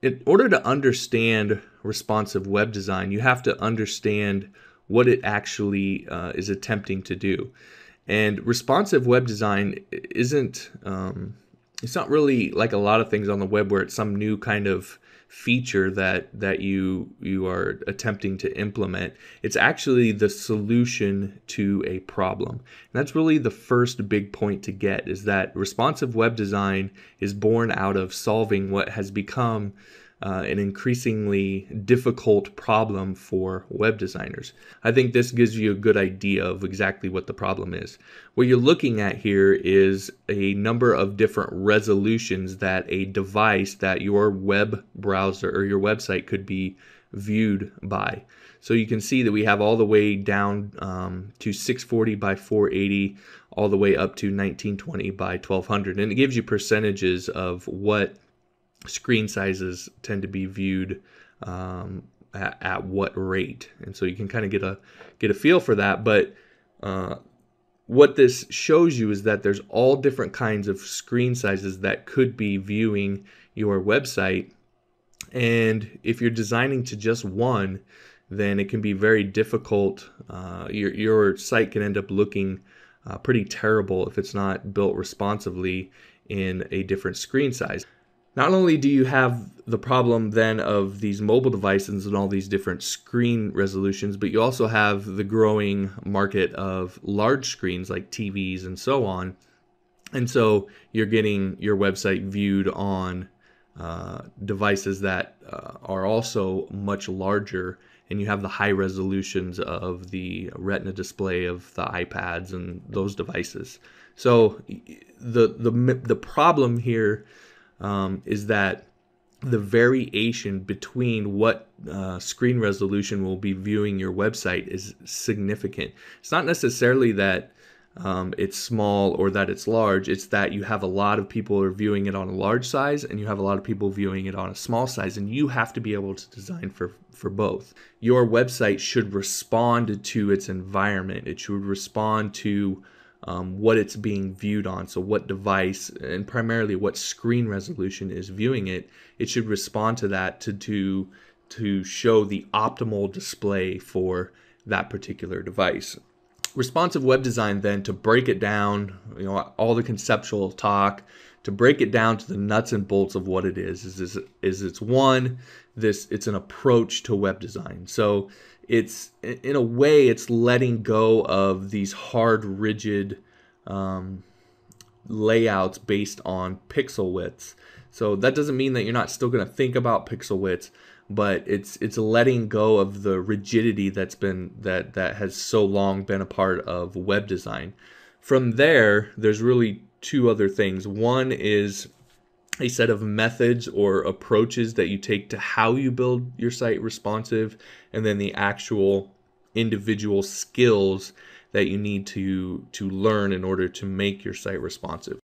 In order to understand responsive web design, you have to understand what it actually is attempting to do. And responsive web design isn't, it's not really like a lot of things on the web where it's some new kind of feature that you are attempting to implement. It's actually the solution to a problem. And that's really the first big point to get, is that responsive web design is born out of solving what has become an increasingly difficult problem for web designers. I think this gives you a good idea of exactly what the problem is. What you're looking at here is a number of different resolutions that a device that your web browser or your website could be viewed by. So you can see that we have all the way down to 640 by 480, all the way up to 1920 by 1200. And it gives you percentages of what screen sizes tend to be viewed at what rate, and so you can kind of get a feel for that. But what this shows you is that there's all different kinds of screen sizes that could be viewing your website, and if you're designing to just one, then it can be very difficult. Your site can end up looking pretty terrible if it's not built responsively in a different screen size. Not only do you have the problem then of these mobile devices and all these different screen resolutions, but you also have the growing market of large screens like TVs and so on. And so you're getting your website viewed on devices that are also much larger, and you have the high resolutions of the Retina display of the iPads and those devices. So the problem here is that the variation between what screen resolution will be viewing your website is significant. It's not necessarily that it's small or that it's large, it's that you have a lot of people who are viewing it on a large size and you have a lot of people viewing it on a small size, and you have to be able to design for both. Your website should respond to its environment. It should respond to what it's being viewed on, so what device and primarily what screen resolution is viewing it. It should respond to that to show the optimal display for that particular device. Responsive web design then, to break it down, you know, all the conceptual talk, to break it down to the nuts and bolts of what it is it's one, it's an approach to web design. So it's, in a way, it's letting go of these hard, rigid layouts based on pixel widths. So that doesn't mean that you're not still going to think about pixel widths, but it's letting go of the rigidity that has so long been a part of web design. From there, there's really two other things. One is a set of methods or approaches that you take to how you build your site responsive, and then the actual individual skills that you need to learn in order to make your site responsive.